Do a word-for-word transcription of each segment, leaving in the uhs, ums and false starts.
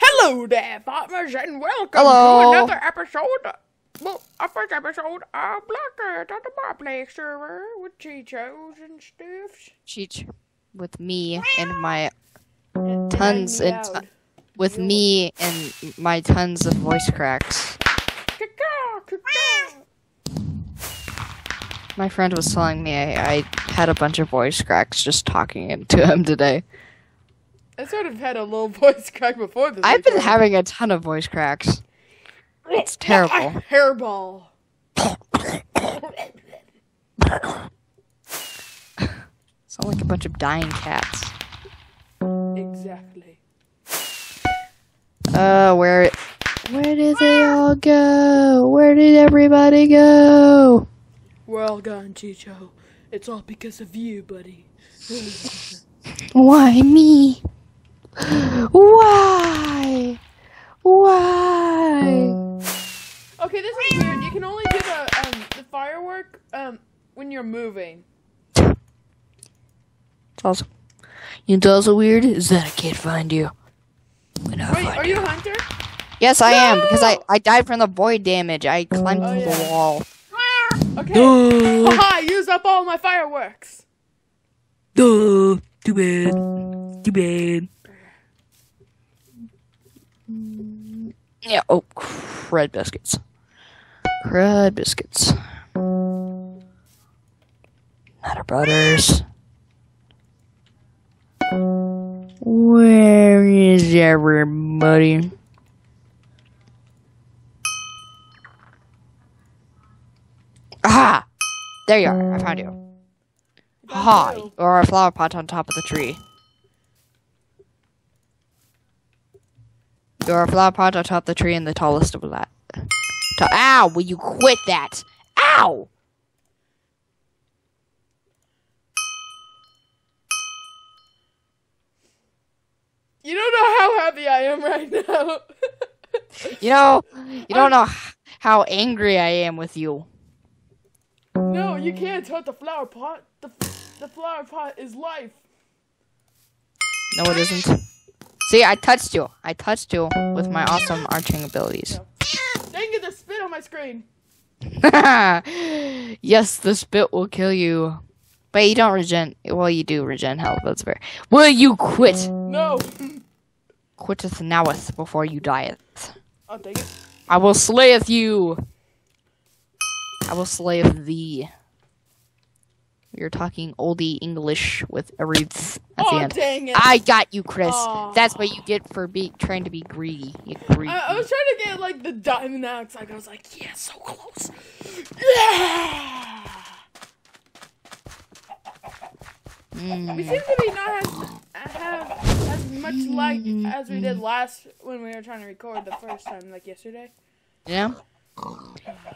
Hello there, farmers, and welcome Hello. to another episode, well, our first episode of Block Hunt on the Mob server with Cheechos and Stuff. Cheech, with me and my tons and t with You're... me and my tons of voice cracks. My friend was telling me I, I had a bunch of voice cracks just talking into him today. I sort of had a little voice crack before this. I've been having a ton of voice cracks. It's terrible. Hairball. Sound like a bunch of dying cats. Exactly. Uh, where... Where did they all go? Where did everybody go? We're all gone, Cheecho. It's all because of you, buddy. Why me? Why? Why? Okay, this is weird. You can only do the um, the firework um when you're moving. It's also, you know, it's also weird is that I can't find you. When I are find are you, you a hunter? Yes, I no! am because I I died from the void damage. I climbed oh, through yeah. the wall. Okay. Duh. Haha! Used up all my fireworks. Duh. Too bad. Too bad. Yeah, oh, crud biscuits. Crud biscuits. Nutter Butters. Where is everybody? Aha! There you are. I found you. Aha! Or a flower pot on top of the tree. You're a flower pot on top of the tree and the tallest of that. To Ow! Will you quit that? Ow! You don't know how happy I am right now. You know, you don't know how angry I am with you. No, you can't touch the flower pot. The, the flower pot is life. No, it isn't. See, I touched you. I touched you with my awesome arching abilities. No. Dang it, the spit on my screen. Yes, the spit will kill you. But you don't regen. Well, you do regen health. That's fair. Will you quit? No. Quitteth noweth before you dieth. I'll take it. I will slayeth you. I will slayeth thee. You're talking oldie English with a wreath at oh, the end. Dang it. I got you, Chris. Oh. That's what you get for be trying to be greedy. greedy. I, I was trying to get like the diamond axe. Like I was like, yeah, so close. Yeah. Mm. We seem to be not as, have as much lag mm. as we did last when we were trying to record the first time, like yesterday. Yeah.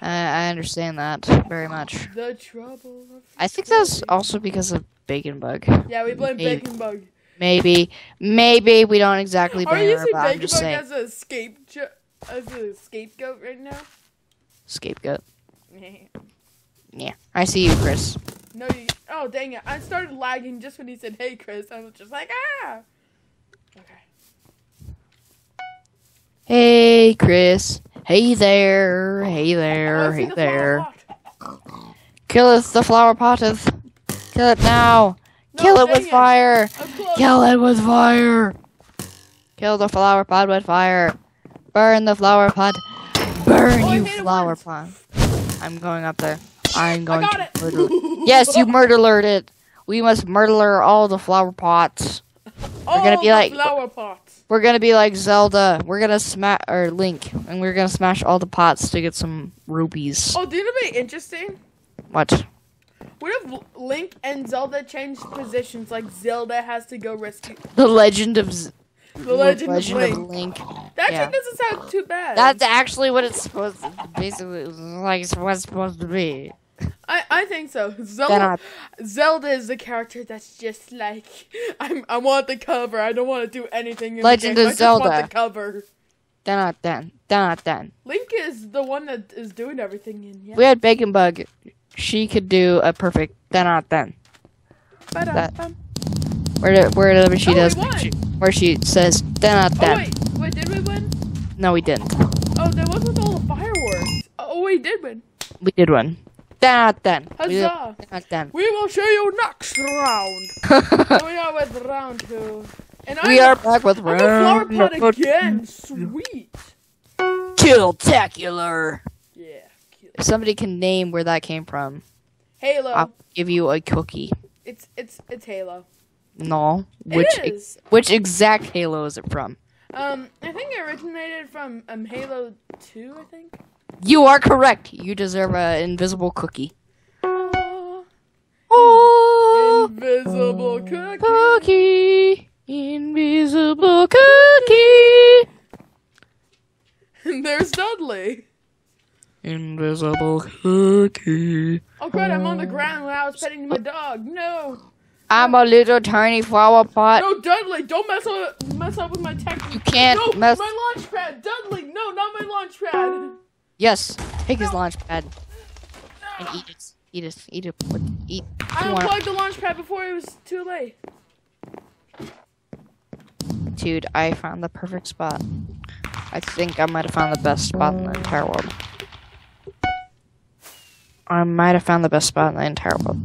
I understand that very much. The trouble of I think that's also because of Bacon Bug. Yeah, we blame maybe, Bacon Bug. Maybe, maybe we don't exactly blame her, but I'm just saying. Are you using Bacon Bug as a scape as a scapegoat right now? Scapegoat. Yeah. Yeah. I see you, Chris. No, you. Oh, dang it! I started lagging just when he said, "Hey, Chris." I was just like, "Ah." Okay. Hey, Chris. Hey there, hey there, hey there. Killeth the flower potteth. Kill it now. No, Kill it with it. fire. Kill it with fire. Kill the flower pod with fire. Burn the flower pod. Burn oh, you flower pod. I'm going up there. I'm going to murder it. Yes, you murdered it. We must murder all the flower pots. All we're gonna be the like flower pots. We're gonna be like Zelda. We're gonna smash or Link, and we're gonna smash all the pots to get some rubies. Oh, dude, it'd be interesting. What? What if Link and Zelda changed positions? Like Zelda has to go rescue the Legend of Z the Legend, the Legend of, Link. of Link. That actually yeah. doesn't sound too bad. That's actually what it's supposed to be. Basically, like it's what it's supposed to be. I I think so. Zelda Zelda is the character that's just like I I want the cover. I don't want to do anything. In Legend the game. of I Zelda. Just want the cover. They're not done. They're not done. Link is the one that is doing everything. In yeah. We had Bacon Bug. She could do a perfect. They're not done. But where where she oh, does where she says they're not done. Oh, wait, wait, did we No, we didn't. Oh, that wasn't all the fireworks. Oh, we did win. We did win. That then. Huzzah. We, did, that, we will show you next round. And we are with round two. And we I'm, are back with I'm round two. flower pot again. Sweet. Kill-tacular. Yeah. Kill if somebody can name where that came from. Halo. I'll give you a cookie. It's it's it's Halo. No. Which it is. Ex which exact Halo is it from? Um, I think it originated from um Halo Two, I think. You are correct. You deserve an invisible cookie. Oh, oh. Invisible cookie. Cookie. Invisible cookie. And there's Dudley. Invisible cookie. Oh god, I'm on the ground when I was petting my dog. No. I'm a little tiny flower pot. No, Dudley, don't mess up mess up with my tech. You can't no, mess my launch pad, Dudley. No, not my launch pad. Yes, take no. his launch pad. No. And eat it. Eat it. Eat it. Eat. I unplugged the launch pad before it was too late. Dude, I found the perfect spot. I think I might have found the best spot in the entire world. I might have found the best spot in the entire world.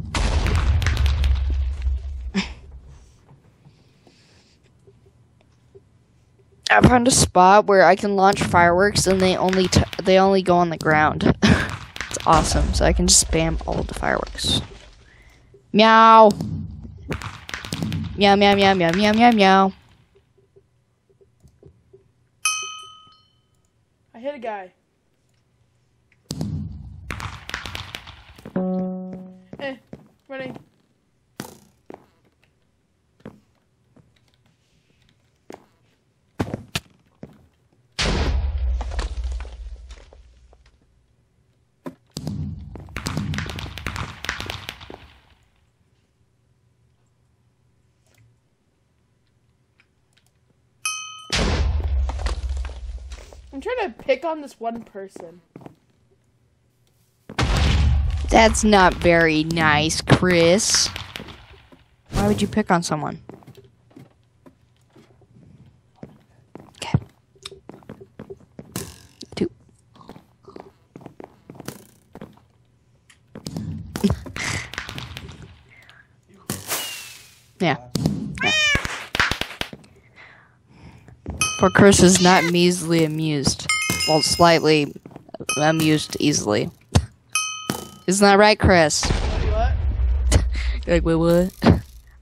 I found a spot where I can launch fireworks, and they only t they only go on the ground. It's awesome, so I can just spam all the fireworks. Meow. Meow, meow, meow, meow, meow, meow, meow. I hit a guy. Eh, running. I'm trying to pick on this one person. That's not very nice, Chris. Why would you pick on someone? Okay. Two. Yeah. For Chris is not measly amused. Well, slightly amused easily. Isn't that right, Chris? What? Like, wait, what?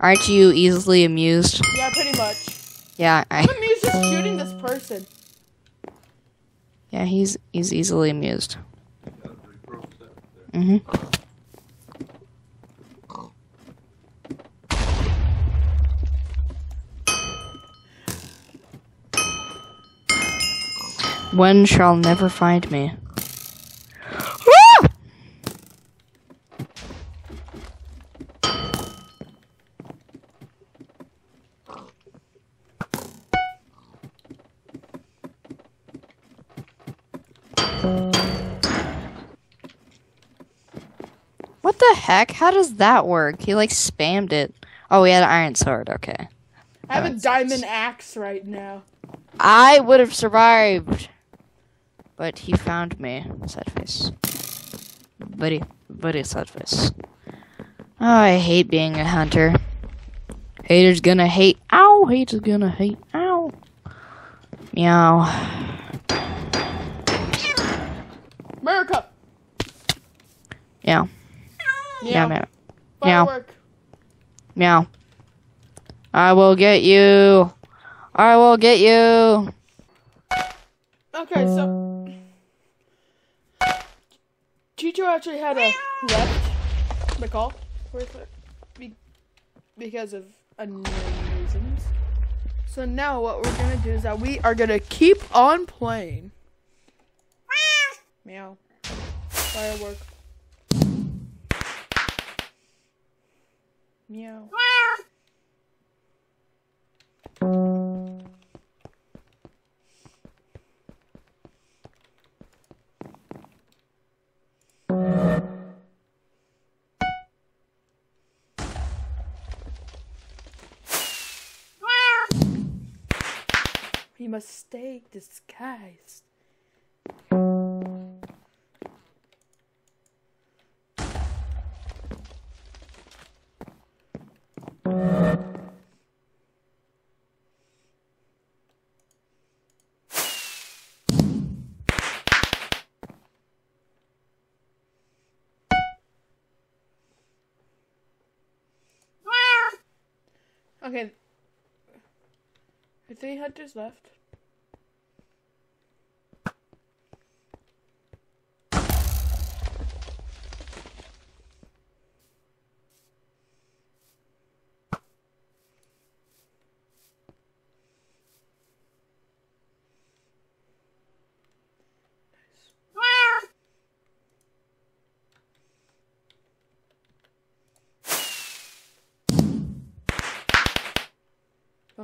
Aren't you easily amused? Yeah, pretty much. Yeah, I... I'm amused just shooting this person. Yeah, he's he's easily amused. Mm-hmm. One shall never find me. Ah! What the heck? How does that work? He like spammed it. Oh, we had an iron sword. Okay. I have a diamond axe right now. I would have survived. But he found me. Sad face. Very, very sad face. Oh, I hate being a hunter. Haters gonna hate. Ow! Haters gonna hate. Ow! Meow. America! Meow. Meow, meow. Meow. Meow. I will get you. I will get you. Okay, so. Cheecho actually had a left recall because of unknown reasons. So now what we're gonna do is that we are gonna keep on playing. Meow. Firework. Meow. You must stay disguised. Okay, are three hunters left?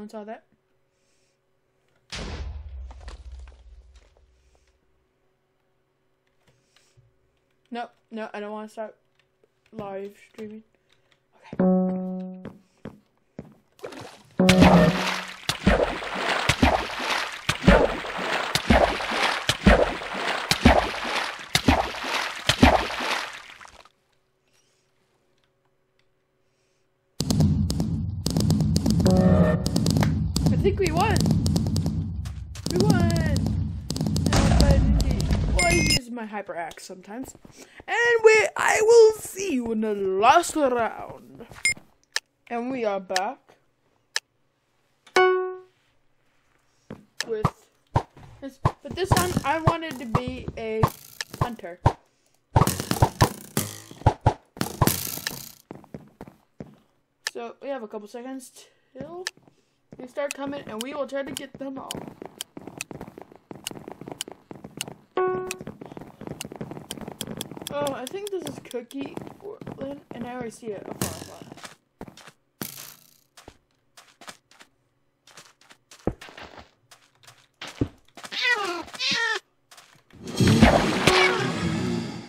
Saw that. No, no, I don't want to start live streaming. I think we won! We won! Why well, I use my hyper axe sometimes. And we, I will see you in the last round. And we are back with this, but this time I wanted to be a hunter. So we have a couple seconds till they start coming, and we will try to get them all. Oh, I think this is Cookie Portland, and I already see it. Oh, far, far.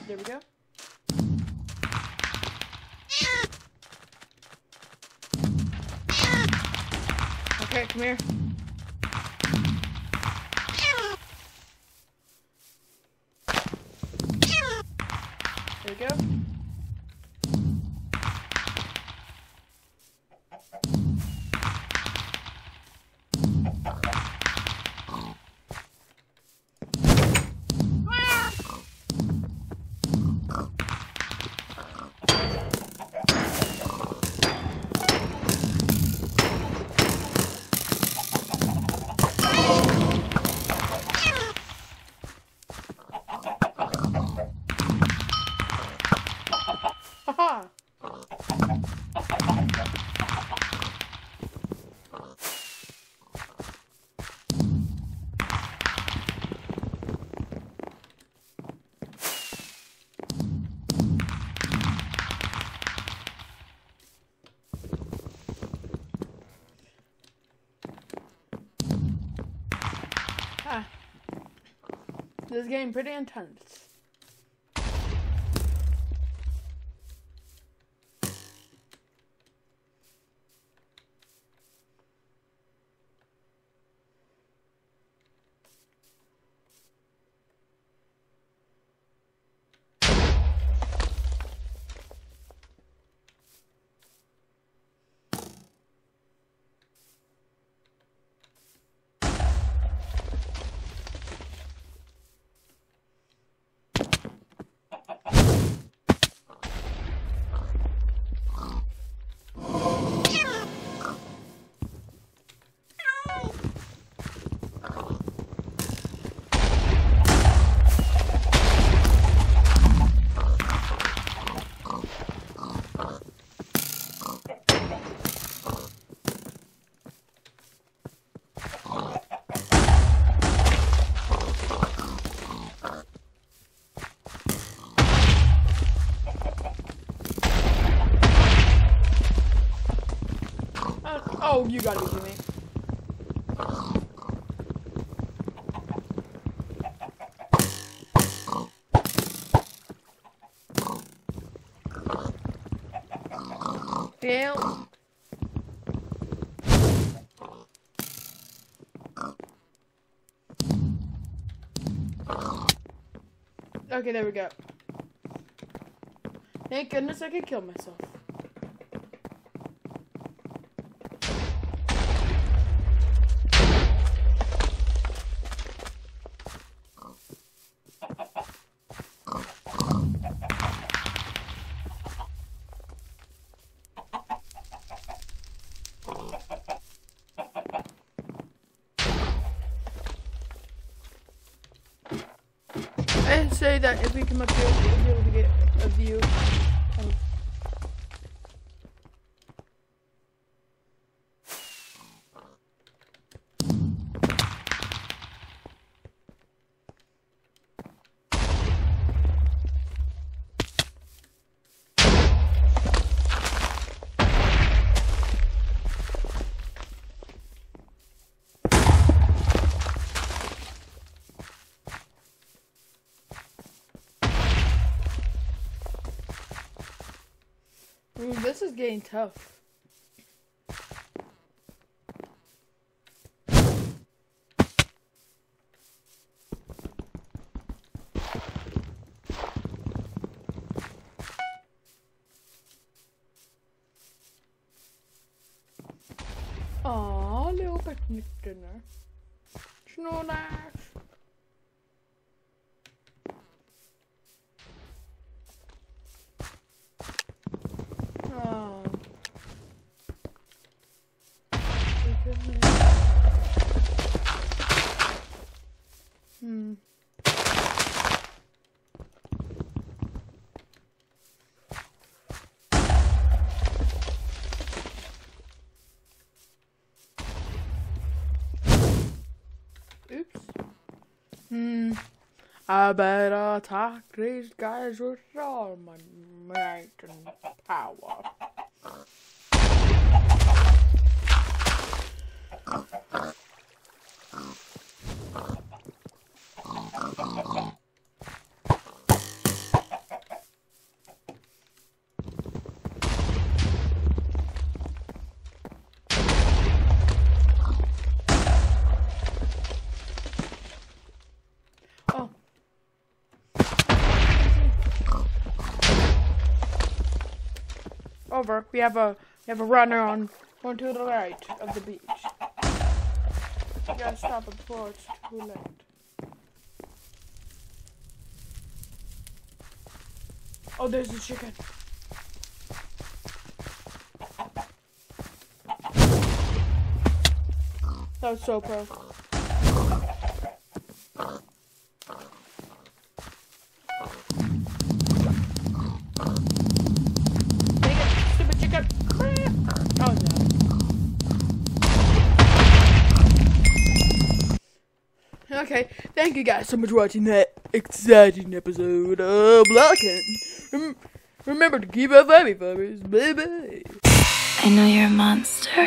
There we go. Okay, come here. There we go. This is getting pretty intense. Oh, you gotta be kidding me. Fail. Okay, there we go. Thank goodness I could kill myself. I say that if we come up here, we'll be able to get a view. Um, This is getting tough. Aw, little picnic dinner. Snow Nash. Hmm. Oops. Hmm. I better attack these guys with all my might and power. Over. We have a we have a runner on one to the right of the beach. We gotta stop it before it's too late. Oh, there's the chicken. That was so perfect. Okay, thank you guys so much for watching that exciting episode of Block Hunt. Rem remember to keep up vibey, farmers. Bye bye. I know you're a monster.